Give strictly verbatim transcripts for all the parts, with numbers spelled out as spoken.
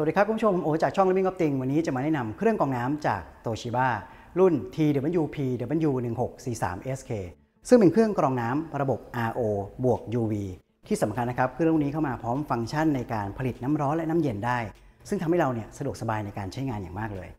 สวัสดีครับคุณผู้ชมผมโอจากช่อง Living of Things วันนี้จะมาแนะนำเครื่องกรองน้ำจาก Toshiba รุ่น ที ดับเบิลยู พี ดับเบิลยู หนึ่งหกสี่สาม เอส เค ซึ่งเป็นเครื่องกรองน้ำระบบ อาร์ โอ บวก ยู วี ที่สำคัญนะครับเครื่องรุ่นนี้เข้ามาพร้อมฟังก์ชันในการผลิตน้ำร้อนและน้ำเย็นได้ซึ่งทำให้เราเนี่ยสะดวกสบายในการใช้งานอย่างมากเลย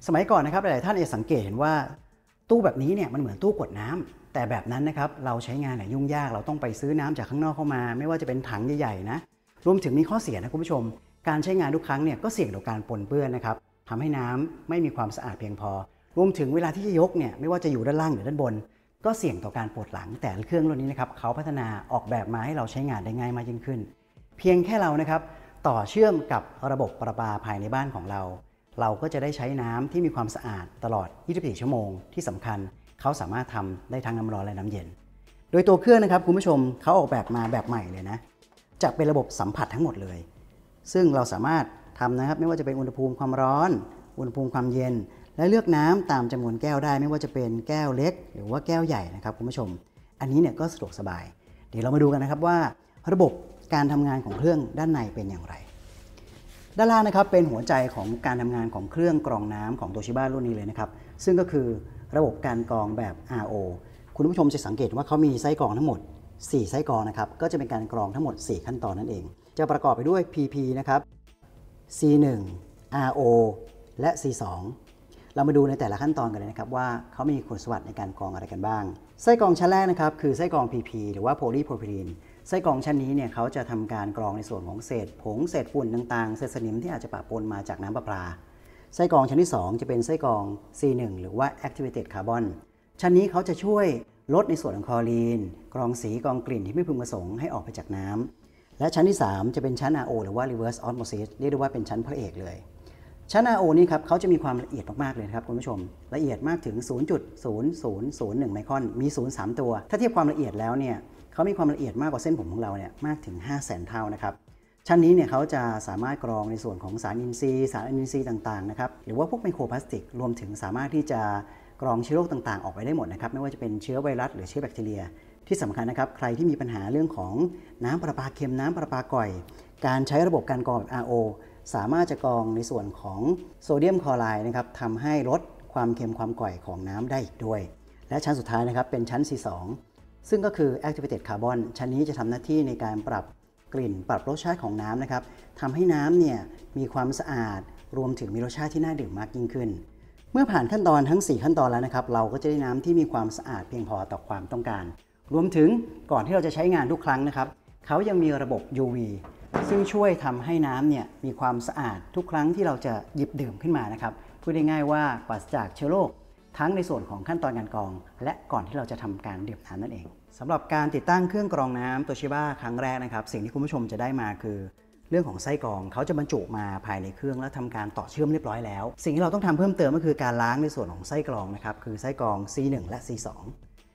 สมัยก่อนนะครับหลายท่านจะสังเกตเห็นว่าตู้แบบนี้เนี่ยมันเหมือนตู้กดน้ำแต่แบบนั้นนะครับเราใช้งานเนี่ยยุ่งยากเราต้องไปซื้อน้ำจากข้างนอกเข้ามาไม่ว่าจะเป็นถังใหญ่ๆนะรวมถึงมีข้อเสียนะคุณผู้ชมการใช้งานทุกครั้งเนี่ยก็เสี่ยงต่อการปนเปื้อนนะครับทำให้น้ำไม่มีความสะอาดเพียงพอรวมถึงเวลาที่จะยกเนี่ยไม่ว่าจะอยู่ด้านล่างหรือด้านบนก็เสี่ยงต่อการปวดหลังแต่เครื่องรุ่นนี้นะครับเขาพัฒนาออกแบบมาให้เราใช้งานได้ง่ายมากยิ่งขึ้นเพียงแค่เรานะครับต่อเชื่อมกับระบบประปาภายในบ้านของเราเราก็จะได้ใช้น้ำที่มีความสะอาดตลอดยี่สิบสี่ชั่วโมงที่สำคัญเขาสามารถทำได้ทั้งน้ำร้อนและน้ำเย็นโดยตัวเครื่องนะครับคุณผู้ชมเขาออกแบบมาแบบใหม่เลยนะจะเป็นระบบสัมผัสทั้งหมดเลยซึ่งเราสามารถทำนะครับไม่ว่าจะเป็นอุณหภูมิความร้อนอุณหภูมิความเย็นและเลือกน้ำตามจำนวนแก้วได้ไม่ว่าจะเป็นแก้วเล็กหรือว่าแก้วใหญ่นะครับคุณผู้ชมอันนี้เนี่ยก็สะดวกสบายเดี๋ยวเรามาดูกันนะครับว่าระบบการทำงานของเครื่องด้านในเป็นอย่างไรด้านล่างนะครับเป็นหัวใจของการทำงานของเครื่องกรองน้ำของ Toshiba รุ่นนี้เลยนะครับซึ่งก็คือระบบการกรองแบบ อาร์ โอ คุณผู้ชมจะสังเกตว่าเขามีไส้กรองทั้งหมดสี่ไส้กรองนะครับก็จะเป็นการกรองทั้งหมดสี่ขั้นตอนนั่นเองจะประกอบไปด้วย พี พี นะครับ ซี หนึ่ง อาร์ โอ และ ซี สอง เรามาดูในแต่ละขั้นตอนกันเลยนะครับว่าเขามีคุณสมบัติในการกรองอะไรกันบ้างไส้กรองชั้นแรกนะครับคือไส้กรอง พี พี หรือว่าโพลีโพรพิลีนไส้กรองชั้นนี้เนี่ยเขาจะทำการกรองในส่วนของเศษผงเศษฝุ่นต่างๆเศษสนิมที่อาจจะปะปนมาจากน้ำประปาไส้กรองชั้นที่สองจะเป็นไส้กรอง ซี หนึ่ง หรือว่า Activated Carbon ชั้นนี้เขาจะช่วยลดในส่วนของคลอรีนกรองสีกรองกลิ่นที่ไม่พึงประสงค์ให้ออกไปจากน้ำและชั้นที่สามจะเป็นชั้น อาร์ โอ หรือว่า Reverse Osmosis เรียกได้ว่าเป็นชั้นพระเอกเลยชั้น อาร์ โอ นี้ครับเขาจะมีความละเอียดมากๆเลยครับคุณผู้ชมละเอียดมากถึง ศูนย์จุดศูนย์ศูนย์ศูนย์หนึ่ง ไมครอนมีศูนย์ สามตัวถ้าเทียบความละเอียดแล้วเนี่ยเขามีความละเอียดมากกว่าเส้นผมของเราเนี่ยมากถึง ห้าแสน เท่านะครับชั้นนี้เนี่ยเขาจะสามารถกรองในส่วนของสารอินทรีย์สารอินทรีย์ต่างๆนะครับหรือว่าพวกไมโครพลาสติกรวมถึงสามารถที่จะกรองเชื้อโรคต่างๆออกไปได้หมดนะครับไม่ว่าจะเป็นเชื้อไวรัสหรือเชื้อแบคทีเรียที่สำคัญนะครับใครที่มีปัญหาเรื่องของน้ำประปาเค็มน้ำประปาก่อยการใช้ระบบการกรองแบบ อาร์ โอ สามารถจะกรองในส่วนของโซเดียมคลอไรด์นะครับทำให้ลดความเค็มความก่อยของน้ำได้อีกด้วยและชั้นสุดท้ายนะครับเป็นชั้น ซี สอง ซึ่งก็คือ Activated Carbon ชั้นนี้จะทำหน้าที่ในการปรับกลิ่นปรับรสชาติของน้ำนะครับทำให้น้ำเนี่ยมีความสะอาดรวมถึงมีรสชาติที่น่าดื่มมากยิ่งขึ้นเมื่อผ่านขั้นตอนทั้งสี่ขั้นตอนแล้วนะครับเราก็จะได้น้ำที่มีความสะอาดเพียงพอต่อความต้องการรวมถึงก่อนที่เราจะใช้งานทุกครั้งนะครับเขายังมีระบบ ยู วี ซึ่งช่วยทำให้น้ำเนี่ยมีความสะอาดทุกครั้งที่เราจะหยิบดื่มขึ้นมานะครับพูดง่ายๆว่าปราศจากเชื้อโรคทั้งในส่วนของขั้นตอนการกรองและก่อนที่เราจะทำการดื่มน้ำนั่นเองสำหรับการติดตั้งเครื่องกรองน้ำ Toshiba ครั้งแรกนะครับสิ่งที่คุณผู้ชมจะได้มาคือเรื่องของไส้กรองเขาจะบรรจุมาภายในเครื่องและทำการต่อเชื่อมเรียบร้อยแล้วสิ่งที่เราต้องทำเพิ่มเติมก็คือการล้างในส่วนของไส้กรองนะครับคือไส้กรอง ซี หนึ่ง และ ซี สอง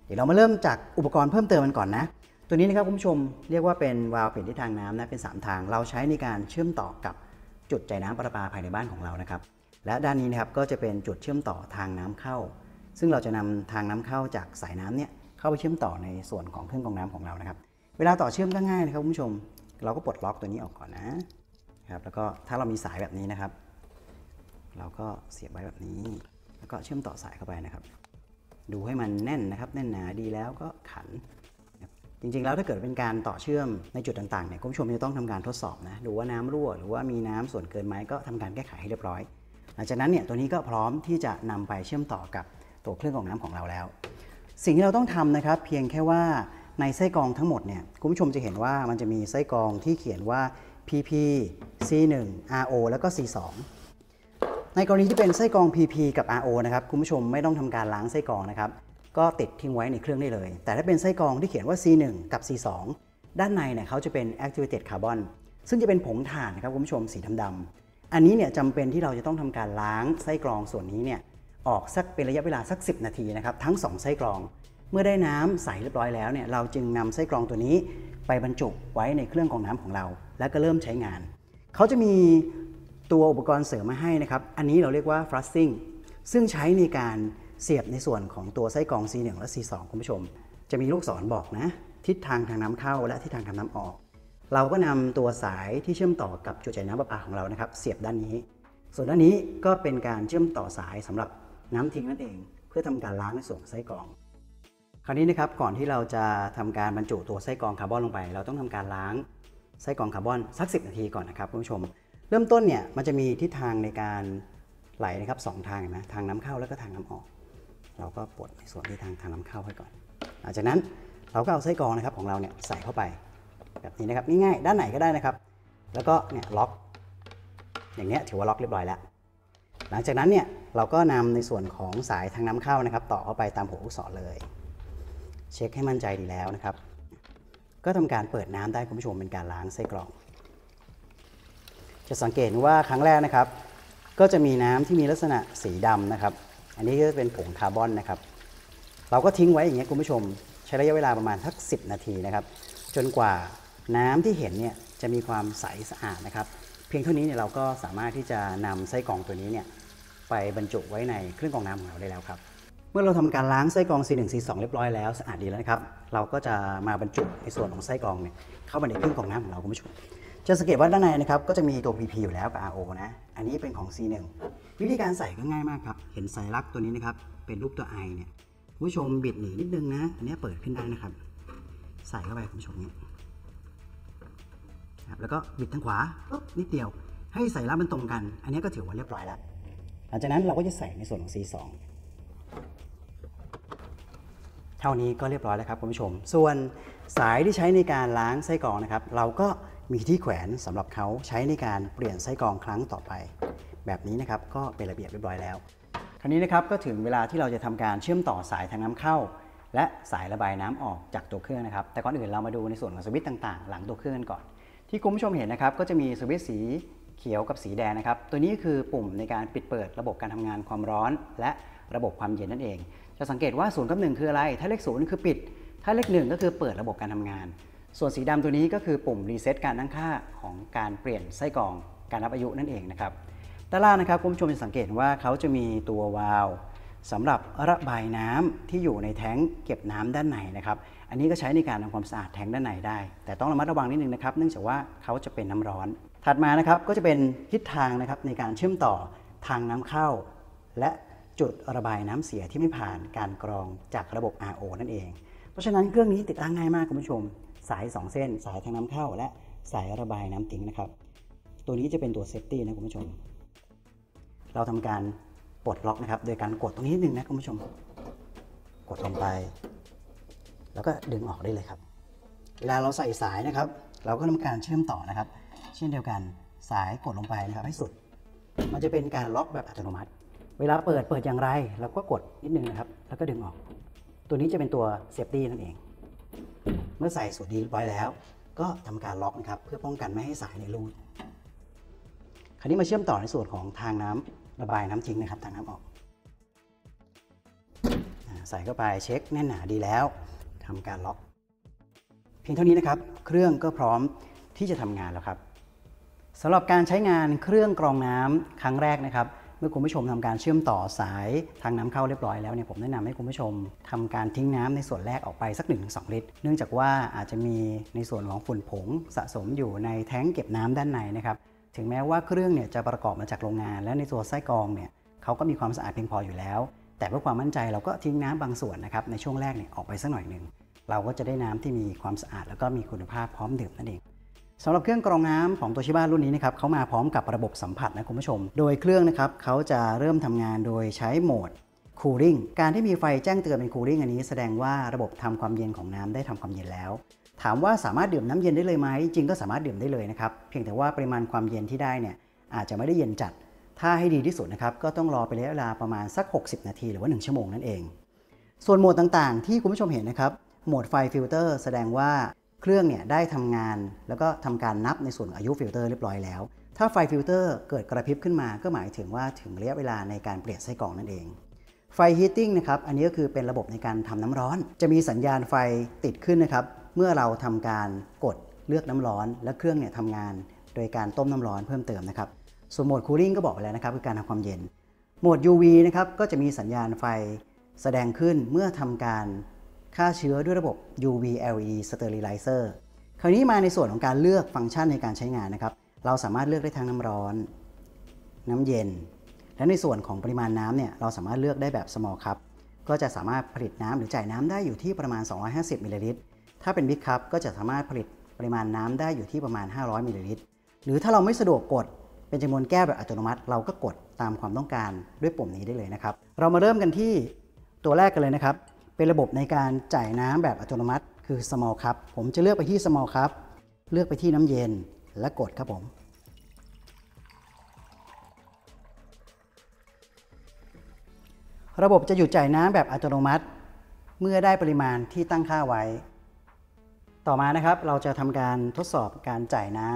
เดี๋ยวเรามาเริ่มจากอุปกรณ์เพิ่มเติมกันก่อนนะตัวนี้นะครับคุณผู้ชมเรียกว่าเป็นวาล์วเปลี่ยนทิศทางน้ำนะเป็นสามทางเราใช้ในการเชื่อมต่อกับจุดจ่ายน้ำประปาภายในบ้านของเรานะครับและด้านนี้นะครับก็จะเป็นจุดเชื่อมต่อทางน้ำเข้าซึ่งเราจะนำทางน้ำเข้าจากสายน้ำเนี่ยเข้าไปเชื่อมต่อในส่วนของเครื่องกรองน้ำของเรานะครับเวลาต่อเชื่อมก็ง่ายนะครับคุณผู้ชมเราก็ปลดล็อกตัวนี้ออกก่อนนะครับแล้วก็ถ้าเรามีสายแบบนี้นะครับเราก็เสียบไว้แบบนี้แล้วก็เชื่อมต่อสายเข้าไปนะครับดูให้มันแน่นนะครับแน่นหนาดีแล้วก็ขันจริงๆแล้วถ้าเกิดเป็นการต่อเชื่อมในจุดต่างๆเนี่ยคุณผู้ชมจะต้องทำการทดสอบนะดูว่าน้ำรั่วหรือว่ามีน้ำส่วนเกินไหมก็ทำการแก้ไขให้เรียบร้อยหลังจากนั้นเนี่ยตัวนี้ก็พร้อมที่จะนำไปเชื่อมต่อกับตัวเครื่องกรองน้ำของเราแล้วสิ่งที่เราต้องทำนะครับเพียงแค่ว่าในไส้กรองทั้งหมดเนี่ยคุณผู้ชมจะเห็นว่ามันจะมีไส้กรองที่เขียนว่า พี พี ซี หนึ่ง อาร์ โอ แล้วก็ ซี สอง ในกรณีที่เป็นไส้กรอง พี พี กับ อาร์ โอ นะครับคุณผู้ชมไม่ต้องทำการล้างไส้กรองนะครับก็ติดทิ้งไว้ในเครื่องได้เลยแต่ถ้าเป็นไส้กรองที่เขียนว่า ซี หนึ่ง กับ ซี สอง ด้านในเนี่ยเขาจะเป็น Activated Carbon ซึ่งจะเป็นผงถ่านนะครับคุณผู้ชมสีดำๆอันนี้เนี่ยจำเป็นที่เราจะต้องทำการล้างไส้กรองส่วนนี้เนี่ยออกสักเป็นระยะเวลาสักสิบนาทีนะครับทั้งสองไส้กรองเมื่อได้น้ำใสเรียบร้อยแล้วเนี่ยเราจึงนำไส้กรองตัวนี้ไปบรรจุไว้ในเครื่องกรองน้ำของเราแล้วก็เริ่มใช้งานเขาจะมีตัวอุปกรณ์เสริมมาให้นะครับอันนี้เราเรียกว่า flushing ซึ่งใช้ในการเสียบในส่วนของตัวไส้กรอง ซี หนึ่ง และ ซี สอง คุณผู้ชมจะมีลูกศรบอกนะทิศทางทางน้ำเข้าและทิศทางทางน้ำออก เราก็นำตัวสายที่เชื่อมต่อกับจุดจ่ายน้ำประปาของเรานะครับเสียบด้านนี้ส่วนด้านนี้ก็เป็นการเชื่อมต่อสายสำหรับน้ำทิ้งนั่นเองเพื่อทำการล้างในส่วนไส้กรองคราวนี้นะครับก่อนที่เราจะทำการบรรจุตัวไส้กรองคาร์บอนลงไปเราต้องทำการล้างไส้กรองคาร์บอนสักสิบนาทีก่อนนะครับคุณผู้ชมเริ่มต้นเนี่ยมันจะมีทิศทางในการไหลนะครับสองทางนะทางน้ำเข้าแล้วก็ทางน้ำออกเราก็ปลดในส่วนที่ทางทางน้ำเข้าไว้ก่อนหลังจากนั้นเราก็เอาไส้กรองนะครับของเราเนี่ยใส่เข้าไปแบบนี้นะครับง่ายๆด้านไหนก็ได้นะครับแล้วก็เนี่ยล็อกอย่างเนี้ยถือว่าล็อกเรียบร้อยแล้วหลังจากนั้นเนี่ยเราก็นำในส่วนของสายทางน้ำเข้านะครับต่อเข้าไปตามหัวลูกศรเลยเช็คให้มั่นใจดีแล้วนะครับก็ทำการเปิดน้ำได้คุณผู้ชมเป็นการล้างไส้กรองจะสังเกตว่าครั้งแรกนะครับก็จะมีน้ำที่มีลักษณะสีดำนะครับอันนี้ก็จะเป็นผงคาร์บอนนะครับเราก็ทิ้งไว้อย่างเงี้ยคุณผู้ชมใช้ระยะเวลาประมาณสักสิบนาทีนะครับจนกว่าน้ำที่เห็นเนี่ยจะมีความใสสะอาดนะครับเพียงเท่านี้เนี่ยเราก็สามารถที่จะนำไส้กรองตัวนี้เนี่ยไปบรรจุไว้ในเครื่องกรองน้ำของเราได้แล้วครับเมื่อเราทำการล้างไส้กรอง ซี หนึ่ง ซี สอง เรียบร้อยแล้วสะอาดดีแล้วนะครับเราก็จะมาบรรจุในส่วนของไส้กรองเนี่ยเข้ามาในเครื่องกรองน้ำของเราคุณผู้ชมจะสังเกตว่าด้านในนะครับก็จะมีตัว พี พี อยู่แล้วกับ อาร์ โอ นะอันนี้เป็นของ ซี หนึ่ง วิธีการใส่ก็ง่ายมากครับเห็นสัญลักษณ์ตัวนี้นะครับเป็นรูปตัว ไอ เนี่ยคุณผู้ชมบิดหนีนิดนึงนะอันนี้เปิดขึ้นได้นะครับใส่เข้าไปคุณผู้ชมนี่ครับแล้วก็บิดทางขวาปุ๊บนิดเดียวให้สัญลักษณ์มันตรงกันอันนี้ก็ถือว่าเรียบร้อยแล้วหลังจากนั้นเราก็จะใส่ในส่วนของ ซี สองเท่านี้ก็เรียบร้อยแล้วครับคุณผู้ชมส่วนสายที่ใช้ในการล้างไส้กรองนะครับเราก็มีที่แขวนสำหรับเขาใช้ในการเปลี่ยนไส้กรองครั้งต่อไปแบบนี้นะครับก็เป็นระเบียบเรียบร้อยแล้วคราวนี้นะครับก็ถึงเวลาที่เราจะทำการเชื่อมต่อสายทางน้ำเข้าและสายระบายน้ำออกจากตัวเครื่องนะครับแต่ก่อนอื่นเรามาดูในส่วนของสวิตช์ต่างๆหลังตัวเครื่องกันก่อนที่คุณผู้ชมเห็นนะครับก็จะมีสวิตช์สีเขียวกับสีแดงนะครับตัวนี้คือปุ่มในการปิดเปิดระบบการทำงานความร้อนและระบบความเย็นนั่นเองจะสังเกตว่าศูนย์กับหนึ่งคืออะไรถ้าเลขศูนย์คือปิดถ้าเลขหนึ่งก็คือเปิดระบบการทำงานส่วนสีดำตัวนี้ก็คือปุ่มรีเซ็ตการตั้งค่าของการเปลี่ยนไส้กรองการนับอายุนั่นเองนะครับด้านล่างนะครับคุณผู้ชมจะสังเกตว่าเขาจะมีตัววาล์วสำหรับระบายน้ำที่อยู่ในแท้งเก็บน้ำด้านในนะครับอันนี้ก็ใช้ในการทำความสะอาดแท้งด้านในได้แต่ต้องระมัดระวังนิดนึงนะครับเนื่องจากว่าเขาจะเป็นน้ำร้อนถัดมานะครับก็จะเป็นทิศทางนะครับในการเชื่อมต่อทางน้ำเข้าและจุดระบายน้ำเสียที่ไม่ผ่านการกรองจากระบบ อาร์ โอ นั่นเองเพราะฉะนั้นเครื่องนี้ติดตั้งง่ายมากคุณผู้ชมสายสองเส้นสายทางน้ำเข้าและสายระบายน้ำทิ้งนะครับตัวนี้จะเป็นตัวเซฟตี้นะคุณผู้ชมเราทำการปลดล็อกนะครับโดยการกดตรงนี้นิดนึงนะคุณผู้ชมกดลงไปแล้วก็ดึงออกได้เลยครับเวลาเราใส่สายนะครับเราก็ทำการเชื่อมต่อนะครับเช่นเดียวกันสายกดลงไปนะครับให้สุดมันจะเป็นการล็อกแบบอัตโนมัติเวลาเปิดเปิดอย่างไรเราก็กดนิดนึงนะครับแล้วก็ดึงออกตัวนี้จะเป็นตัวเซฟตี้นั่นเองเมื่อใส่สุดดีเรียบร้อยแล้วก็ทำการล็อกนะครับเพื่อป้องกันไม่ให้สายในรูดคราวนี้มาเชื่อมต่อในส่วนของทางน้ำระบายน้ำทิ้งนะครับทางน้ำออกใส่เข้าไปเช็คแน่นหนาดีแล้วทำการล็อกเพียงเท่านี้นะครับเครื่องก็พร้อมที่จะทำงานแล้วครับสำหรับการใช้งานเครื่องกรองน้ำครั้งแรกนะครับเมื่อคุณผู้ชมทำการเชื่อมต่อสายทางน้ำเข้าเรียบร้อยแล้วเนี่ยผมแนะนำให้คุณผู้ชมทำการทิ้งน้ำในส่วนแรกออกไปสัก หนึ่งถึงสอง ลิตรเนื่องจากว่าอาจจะมีในส่วนของฝุ่นผงสะสมอยู่ในแท้งเก็บน้ำด้านในนะครับถึงแม้ว่าเครื่องเนี่ยจะประกอบมาจากโรงงานและในตัวไส้กรองเนี่ยเขาก็มีความสะอาดเพียงพออยู่แล้วแต่เพื่อความมั่นใจเราก็ทิ้งน้ำบางส่วนนะครับในช่วงแรกเนี่ยออกไปสักหน่อยหนึ่งเราก็จะได้น้ำที่มีความสะอาดแล้วก็มีคุณภาพพร้อมดื่มนั่นเองสำหรับเครื่องกรองน้ำของ Toshiba รุ่นนี้นะครับเขามาพร้อมกับระบบสัมผัสนะคุณผู้ชมโดยเครื่องนะครับเขาจะเริ่มทำงานโดยใช้โหมด Cooling การที่มีไฟแจ้งเตือนเป็น Cooling อันนี้แสดงว่าระบบทำความเย็นของน้ำได้ทำความเย็นแล้วถามว่าสามารถดื่มน้ำเย็นได้เลยไหมจริงก็สามารถดื่มได้เลยนะครับเพียงแต่ว่าปริมาณความเย็นที่ได้เนี่ยอาจจะไม่ได้เย็นจัดถ้าให้ดีที่สุดนะครับก็ต้องรอไประยะเวลาประมาณสักหกสิบนาทีหรือว่าหนึ่งชั่วโมงนั่นเองส่วนโหมดต่างๆที่คุณผู้ชมเห็นนะครับโหมดไฟฟิลเตอร์แสดงว่าเครื่องเนี่ยได้ทำงานแล้วก็ทำการนับในส่วนอายุฟิลเตอร์เรียบร้อยแล้วถ้าไฟฟิลเตอร์เกิดกระพริบขึ้นมาก็หมายถึงว่าถึงระยะเวลาในการเปลี่ยนไส้กรองนั่นเองไฟฮีตติ้งนะครับอันนี้ก็คือเป็นระบบในการทำน้ำร้อนจะมีสัญญาณไฟติดขึ้นนะครับเมื่อเราทำการกดเลือกน้ำร้อนและเครื่องเนี่ยทำงานโดยการต้มน้ำร้อนเพิ่มเติมนะครับส่วนโหมดคูลิ่งก็บอกไปแล้วนะครับคือการทำความเย็นโหมด ยู วี นะครับก็จะมีสัญญาณไฟแสดงขึ้นเมื่อทำการฆ่าเชื้อด้วยระบบ ยู วี แอล อี ดี Sterilizer คราวนี้มาในส่วนของการเลือกฟังก์ชันในการใช้งานนะครับเราสามารถเลือกได้ทั้งน้ำร้อนน้ำเย็นและในส่วนของปริมาณน้ำเนี่ยเราสามารถเลือกได้แบบ small cup ก็จะสามารถผลิตน้ำหรือจ่ายน้ำได้อยู่ที่ประมาณสองร้อยห้าสิบมิลลิลิตรถ้าเป็น big cup ก็จะสามารถผลิตปริมาณน้ำได้อยู่ที่ประมาณห้าร้อยมิลลิลิตรหรือถ้าเราไม่สะดวกกดเป็นจำนวนแก้วแบบอัตโนมัติเราก็กดตามความต้องการด้วยปุ่มนี้ได้เลยนะครับเรามาเริ่มกันที่ตัวแรกกันเลยนะครับเป็นระบบในการจ่ายน้ำแบบอัตโนมัติคือ small cup ผมจะเลือกไปที่ small cup เลือกไปที่น้ำเย็นและกดครับผมระบบจะหยุดจ่ายน้ำแบบอัตโนมัติเมื่อได้ปริมาณที่ตั้งค่าไว้ต่อมานะครับเราจะทำการทดสอบการจ่ายน้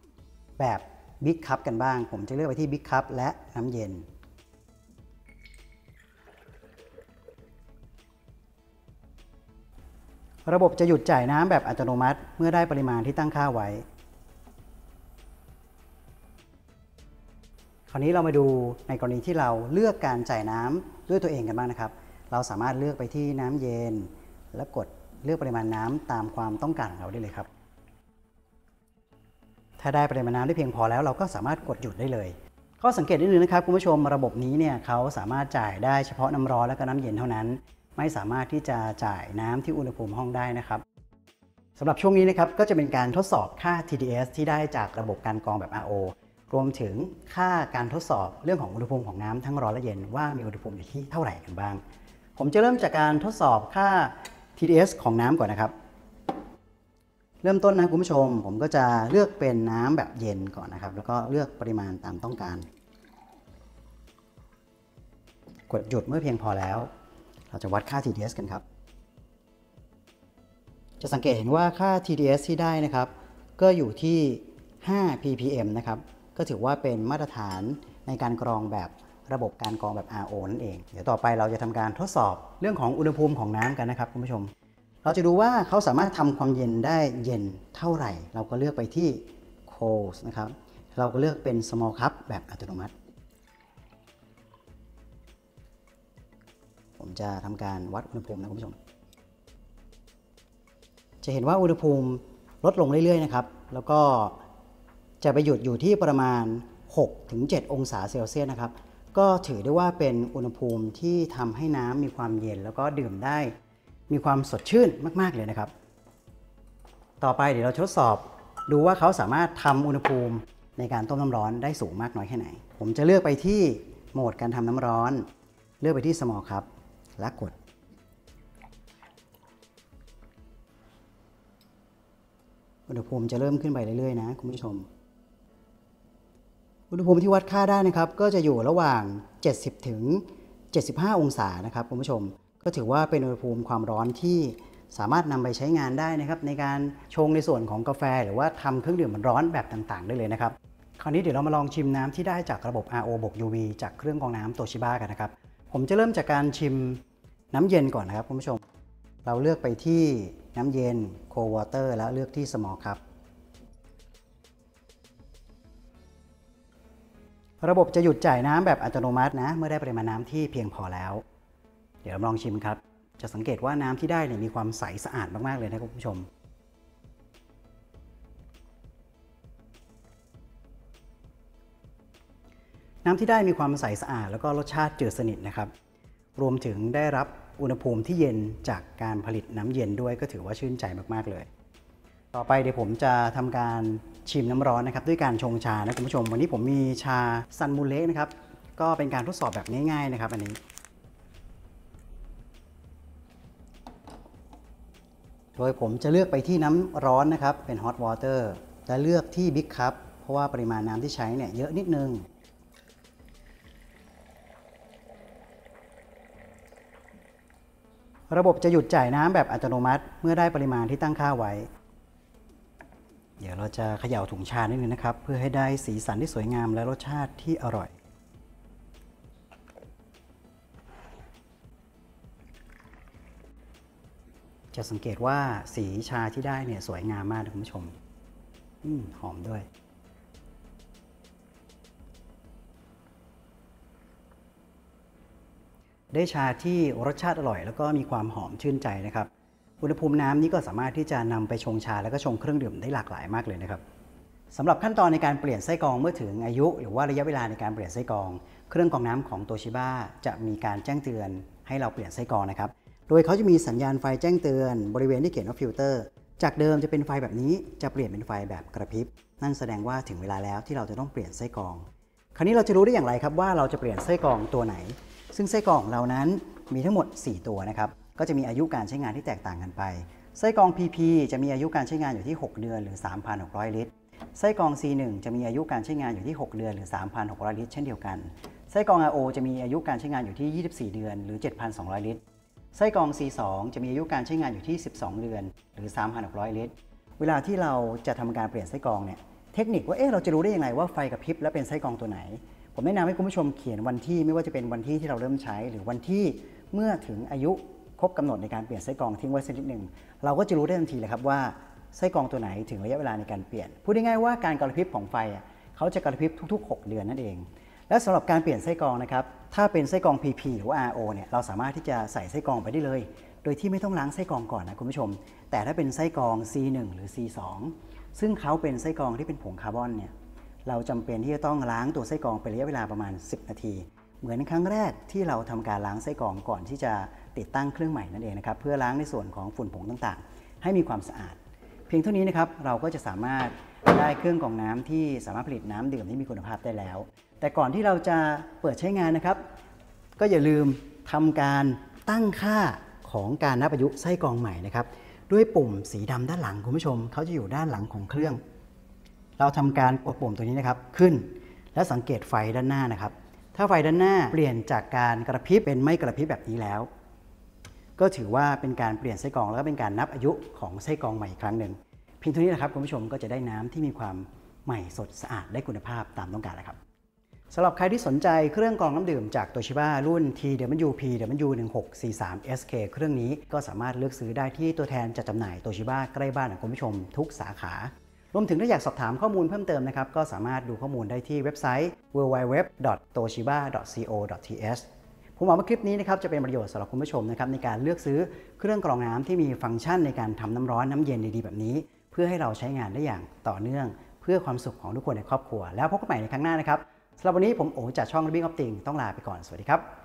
ำแบบ Big Cup กันบ้างผมจะเลือกไปที่ Big Cup และน้ำเย็นระบบจะหยุดจ่ายน้ำแบบอัตโนมัติเมื่อได้ปริมาณที่ตั้งค่าไว้คราวนี้เรามาดูในกรณีที่เราเลือกการจ่ายน้ำด้วยตัวเองกันบ้างนะครับเราสามารถเลือกไปที่น้ำเย็นและกดเลือกปริมาณน้ำตามความต้องการของเราได้เลยครับถ้าได้ปริมาณน้ำได้เพียงพอแล้วเราก็สามารถกดหยุดได้เลยข้อสังเกตนิดนึงนะครับคุณผู้ชมระบบนี้เนี่ยเขาสามารถจ่ายได้เฉพาะน้ำร้อนและก็น้ำเย็นเท่านั้นไม่สามารถที่จะจ่ายน้ำที่อุณหภูมิห้องได้นะครับสำหรับช่วงนี้นะครับก็จะเป็นการทดสอบค่า ที ดี เอส ที่ได้จากระบบการกรองแบบ อาร์ โอรวมถึงค่าการทดสอบเรื่องของอุณหภูมิของน้ำทั้งร้อนและเย็นว่ามีอุณหภูมิอยู่ที่เท่าไหร่กันบ้างผมจะเริ่มจากการทดสอบค่า ที ดี เอส ของน้ำก่อนนะครับเริ่มต้นนะคุณผู้ชมผมก็จะเลือกเป็นน้ำแบบเย็นก่อนนะครับแล้วก็เลือกปริมาณตามต้องการกดหยุดเมื่อเพียงพอแล้วเราจะวัดค่า ที ดี เอส กันครับจะสังเกตเห็นว่าค่า ที ดี เอส ที่ได้นะครับก็อยู่ที่ห้า พี พี เอ็ม นะครับก็ถือว่าเป็นมาตรฐานในการกรองแบบระบบการกรองแบบ อาร์ โอ นั่นเองเดี๋ยวต่อไปเราจะทำการทดสอบเรื่องของอุณหภูมิของน้ำกันนะครับคุณผู้ชมเราจะดูว่าเขาสามารถทำความเย็นได้เย็นเท่าไหร่เราก็เลือกไปที่ Cold นะครับเราก็เลือกเป็น Small Cup แบบอัตโนมัติผมจะทำการวัดอุณหภูมินะคุณผู้ชมจะเห็นว่าอุณหภูมิลดลงเรื่อยๆนะครับแล้วก็จะไปหยุดอยู่ที่ประมาณ หกถึงเจ็ด องศาเซลเซียสนะครับก็ถือได้ว่าเป็นอุณหภูมิที่ทำให้น้ำมีความเย็นแล้วก็ดื่มได้มีความสดชื่นมากๆเลยนะครับต่อไปเดี๋ยวเราทดสอบดูว่าเขาสามารถทำอุณหภูมิในการต้มน้ำร้อนได้สูงมากน้อยแค่ไหนผมจะเลือกไปที่โหมดการทำน้ำร้อนเลือกไปที่ Small Cup และกดอุณหภูมิจะเริ่มขึ้นไปเรื่อยๆนะคุณผู้ชมอุณหภูมิที่วัดค่าได้นะครับก็จะอยู่ระหว่าง เจ็ดสิบถึงเจ็ดสิบห้า องศานะครับคุณผู้ชมก็ถือว่าเป็นอุณหภูมิความร้อนที่สามารถนำไปใช้งานได้นะครับในการชงในส่วนของกาแฟหรือว่าทำเครื่องดื่มร้อนแบบต่างๆได้เลยนะครับคราวนี้เดี๋ยวเรามาลองชิมน้ำที่ได้จากระบบ อาร์ โอ บวก ยู วี จากเครื่องกรองน้ำโตชิบะกันนะครับผมจะเริ่มจากการชิมน้ำเย็นก่อนนะครับคุณผู้ชมเราเลือกไปที่น้ำเย็น Cold Water แล้วเลือกที่ Small Cupระบบจะหยุดจ่ายน้ำแบบอัตโนมัตินะเมื่อได้ปริมาณน้ำที่เพียงพอแล้วเดี๋ยวลองชิมครับจะสังเกตว่าน้ำที่ได้เนี่ยมีความใสสะอาดมากๆเลยนะคุณผู้ชมน้ำที่ได้มีความใสสะอาดแล้วก็รสชาติจืดสนิทนะครับรวมถึงได้รับอุณหภูมิที่เย็นจากการผลิตน้ำเย็นด้วยก็ถือว่าชื่นใจมากๆเลยต่อไปเดี๋ยวผมจะทำการชิมน้ำร้อนนะครับด้วยการชงชานะคุณผู้ชมวันนี้ผมมีชาซันมูเล่นะครับก็เป็นการทดสอบแบบง่ายๆนะครับอันนี้โดยผมจะเลือกไปที่น้ำร้อนนะครับเป็นฮอตวอเตอร์และเลือกที่บิ๊กคัพเพราะว่าปริมาณน้ำที่ใช้เนี่ยเยอะนิดนึงระบบจะหยุดจ่ายน้ำแบบอัตโนมัติเมื่อได้ปริมาณที่ตั้งค่าไว้เดี๋ยวเราจะเขย่าถุงชานิดนึงนะครับเพื่อให้ได้สีสันที่สวยงามและรสชาติที่อร่อยจะสังเกตว่าสีชาที่ได้เนี่ยสวยงามมากนะคุณผู้ชมอืมหอมด้วยได้ชาที่รสชาติอร่อยแล้วก็มีความหอมชื่นใจนะครับ อุณหภูมิน้ำนี้ก็สามารถที่จะนำไปชงชาและก็ชงเครื่องดื่มได้หลากหลายมากเลยนะครับสำหรับขั้นตอนในการเปลี่ยนไส้กรองเมื่อถึงอายุหรือว่าระยะเวลาในการเปลี่ยนไส้กรองเครื่องกรองน้ำของโตชิบะจะมีการแจ้งเตือนให้เราเปลี่ยนไส้กรองนะครับโดยเขาจะมีสัญญาณไฟแจ้งเตือนบริเวณที่เขียนว่าฟิลเตอร์จากเดิมจะเป็นไฟแบบนี้จะเปลี่ยนเป็นไฟแบบกระพริบนั่นแสดงว่าถึงเวลาแล้วที่เราจะต้องเปลี่ยนไส้กรองคราวนี้เราจะรู้ได้อย่างไรครับว่าเราจะเปลี่ยนไส้กรองตัวไหนซึ่งไส้กรองเรานั้นมีทั้งหมดสี่ตัวนะครับก็จะมีอายุการใช้งานที่แตกต่างกันไปไส้กรอง พี พี จะมีอายุการใช้งานอยู่ที่หกเดือนหรือ สามพันหกร้อย ลิตรไส้กรอง ซี หนึ่ง จะมีอายุการใช้งานอยู่ที่หกเดือนหรือ สามพันหกร้อย ลิตรเช่นเดียวกันไส้กรอง อาร์ โอ จะมีอายุการใช้งานอยู่ที่ยี่สิบสี่เดือนหรือ เจ็ดพันสองร้อย ลิตรไส้กรอง ซี สอง จะมีอายุการใช้งานอยู่ที่สิบสองเดือนหรือ สามพันหกร้อย ลิตรเวลาที่เราจะทำการเปลี่ยนไส้กรองเนี่ยเทคนิคว่าเอ๊ะเราจะรู้ได้ยังไงว่าไฟกระพริบและเป็นไส้กรองตัวไหนผมแนะนำให้คุณผู้ชมเขียนวันที่ไม่ว่าจะเป็นวันที่ที่เราเริ่มใช้หรือวันที่เมื่อถึงอายุครบกำหนดในการเปลี่ยนไส้กรองทิ้งไว้สักนิดหนึ่งเราก็จะรู้ได้ทันทีเลยครับว่าไส้กรองตัวไหนถึงระยะเวลาในการเปลี่ยนพูดง่ายๆว่าการกระพริบของไฟเขาจะกระพริบทุกๆหกเดือนนั่นเองและสำหรับการเปลี่ยนไส้กรองนะครับถ้าเป็นไส้กรอง พี พี หรือ อาร์ โอ เนี่ยเราสามารถที่จะใส่ไส้กรองไปได้เลยโดยที่ไม่ต้องล้างไส้กรองก่อนนะคุณผู้ชมแต่ถ้าเป็นไส้กรอง ซี หนึ่ง หรือ ซี สอง ซึ่งเขาเป็นไส้กรองที่เป็นผงคาร์บอนเนี่ยเราจำเป็นที่จะต้องล้างตัวไส้กรองเป็นระยะเวลาประมาณสิบนาทีเหมือนครั้งแรกที่เราทำการล้างไส้กรองก่อนที่จะติดตั้งเครื่องใหม่นั่นเองนะครับเพื่อล้างในส่วนของฝุ่นผงต่างๆให้มีความสะอาดเพียงเท่านี้นะครับเราก็จะสามารถได้เครื่องกรองน้ำที่สามารถผลิตน้ำดื่มที่มีคุณภาพได้แล้วแต่ก่อนที่เราจะเปิดใช้งานนะครับก็อย่าลืมทำการตั้งค่าของการนับอายุไส้กรองใหม่นะครับด้วยปุ่มสีดำด้านหลังคุณผู้ชมเขาจะอยู่ด้านหลังของเครื่องเราทำการกดปุ่มตัวนี้นะครับขึ้นและสังเกตไฟด้านหน้านะครับถ้าไฟด้านหน้าเปลี่ยนจากการกระพริบเป็นไม่กระพริบแบบนี้แล้วก็ถือว่าเป็นการเปลี่ยนไส้กรองแล้วก็เป็นการนับอายุของไส้กรองใหม่อีกครั้งหนึ่งเพียงเท่านี้นะครับคุณผู้ชมก็จะได้น้ำที่มีความใหม่สดสะอาดได้คุณภาพตามต้องการแล้วครับสำหรับใครที่สนใจเครื่องกรองน้ำดื่มจากโตชิบะรุ่น ที ดับเบิลยู พี ดับเบิลยู หนึ่งหกสี่สาม เอส เค เครื่องนี้ก็สามารถเลือกซื้อได้ที่ตัวแทนจัดจำหน่ายโตชิบะใกล้บ้านของคุณผู้ชมทุกสาขารวมถึงถ้าอยากสอบถามข้อมูลเพิ่มเติมนะครับก็สามารถดูข้อมูลได้ที่เว็บไซต์ ดับเบิลยู ดับเบิลยู ดับเบิลยู ดอท โตชิบะ ดอท ซี โอ ดอท ที เอช ผมหวังว่าคลิปนี้นะครับจะเป็นประโยชน์สำหรับคุณผู้ชมนะครับในการเลือกซื้อเครื่องกรองน้ำที่มีฟังก์ชันในการทำน้ำร้อนน้ำเย็นดีๆแบบนี้เพื่อให้เราใช้งานได้อย่างต่อเนื่องเพื่อความสุขของทุกคนในครอบครัวแล้วพบกันใหม่ในครั้งหน้านะครับสำหรับวันนี้ผมโอ๋จากช่อง Living of Things ต้องลาไปก่อนสวัสดีครับ